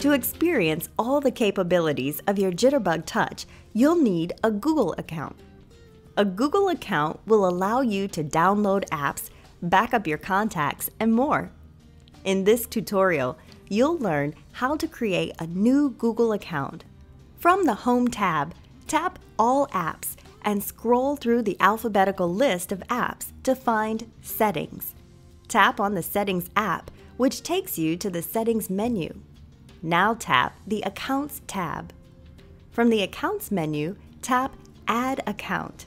To experience all the capabilities of your Jitterbug Touch, you'll need a Google account. A Google account will allow you to download apps, back up your contacts, and more. In this tutorial, you'll learn how to create a new Google account. From the Home tab, tap All Apps and scroll through the alphabetical list of apps to find Settings. Tap on the Settings app, which takes you to the Settings menu. Now tap the Accounts tab. From the Accounts menu, tap Add Account.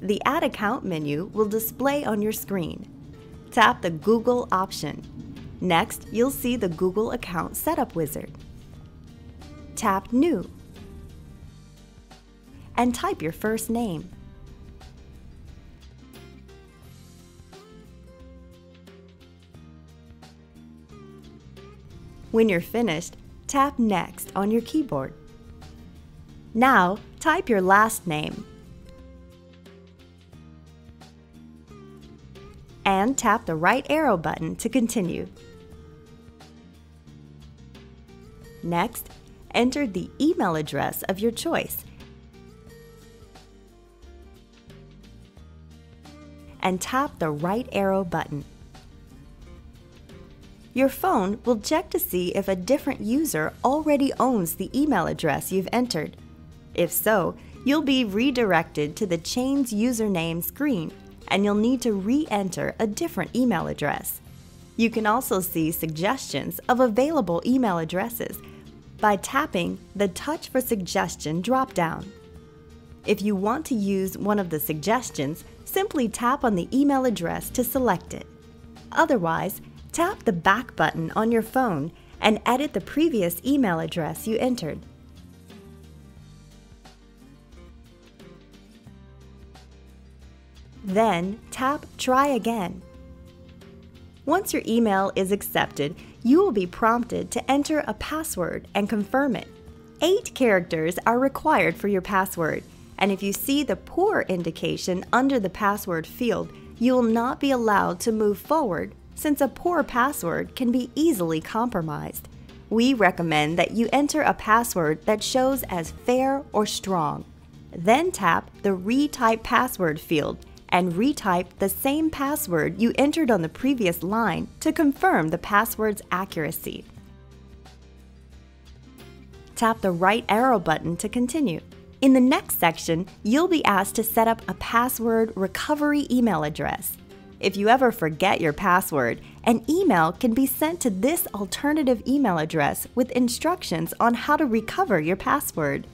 The Add Account menu will display on your screen. Tap the Google option. Next, you'll see the Google Account Setup Wizard. Tap New and type your first name. When you're finished, tap Next on your keyboard. Now, type your last name and tap the right arrow button to continue. Next, enter the email address of your choice and tap the right arrow button. Your phone will check to see if a different user already owns the email address you've entered. If so, you'll be redirected to the Change Username screen, and you'll need to re-enter a different email address. You can also see suggestions of available email addresses by tapping the Touch for Suggestion drop-down. If you want to use one of the suggestions, simply tap on the email address to select it. Otherwise, tap the back button on your phone and edit the previous email address you entered. Then tap Try Again. Once your email is accepted, you will be prompted to enter a password and confirm it. 8 characters are required for your password, and if you see the poor indication under the password field, you will not be allowed to move forward since a poor password can be easily compromised. We recommend that you enter a password that shows as fair or strong. Then tap the Retype Password field and retype the same password you entered on the previous line to confirm the password's accuracy. Tap the right arrow button to continue. In the next section, you'll be asked to set up a password recovery email address. If you ever forget your password, an email can be sent to this alternative email address with instructions on how to recover your password.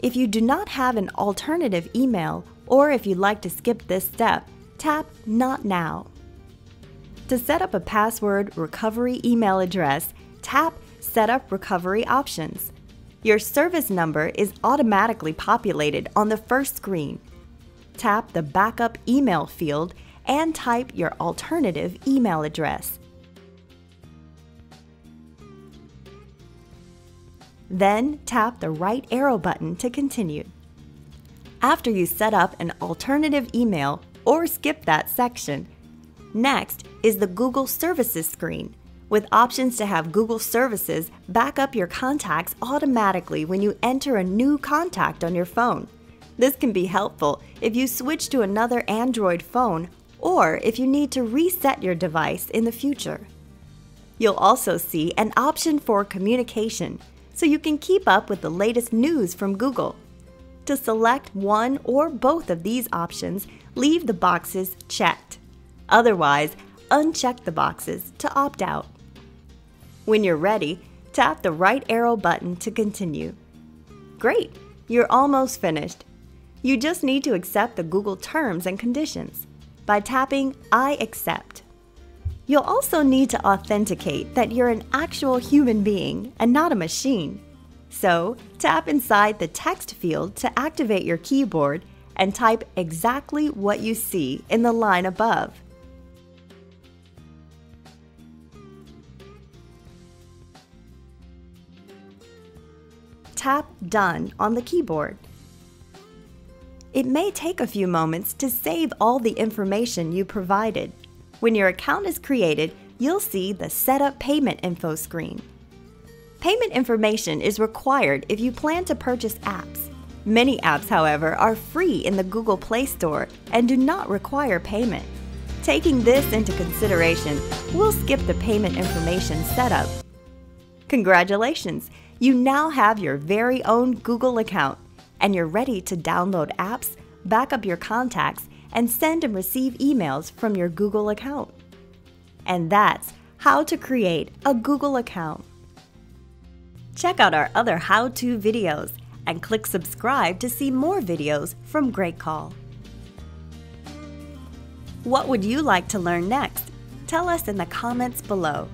If you do not have an alternative email, or if you'd like to skip this step, tap Not Now. To set up a password recovery email address, tap Set Up Recovery Options. Your service number is automatically populated on the first screen. Tap the Backup Email field and type your alternative email address. Then tap the right arrow button to continue. After you set up an alternative email or skip that section, next is the Google Services screen, with options to have Google Services back up your contacts automatically when you enter a new contact on your phone. This can be helpful if you switch to another Android phone or if you need to reset your device in the future. You'll also see an option for communication, so you can keep up with the latest news from Google. To select one or both of these options, leave the boxes checked. Otherwise, uncheck the boxes to opt out. When you're ready, tap the right arrow button to continue. Great! You're almost finished. You just need to accept the Google terms and conditions by tapping I accept. You'll also need to authenticate that you're an actual human being and not a machine. So, tap inside the text field to activate your keyboard and type exactly what you see in the line above. Tap Done on the keyboard. It may take a few moments to save all the information you provided. When your account is created, you'll see the Set Up Payment Info screen. Payment information is required if you plan to purchase apps. Many apps, however, are free in the Google Play Store and do not require payment. Taking this into consideration, we'll skip the payment information setup. Congratulations! You now have your very own Google account, and you're ready to download apps, back up your contacts, and send and receive emails from your Google account. And that's how to create a Google account. Check out our other how-to videos and click subscribe to see more videos from GreatCall. What would you like to learn next? Tell us in the comments below.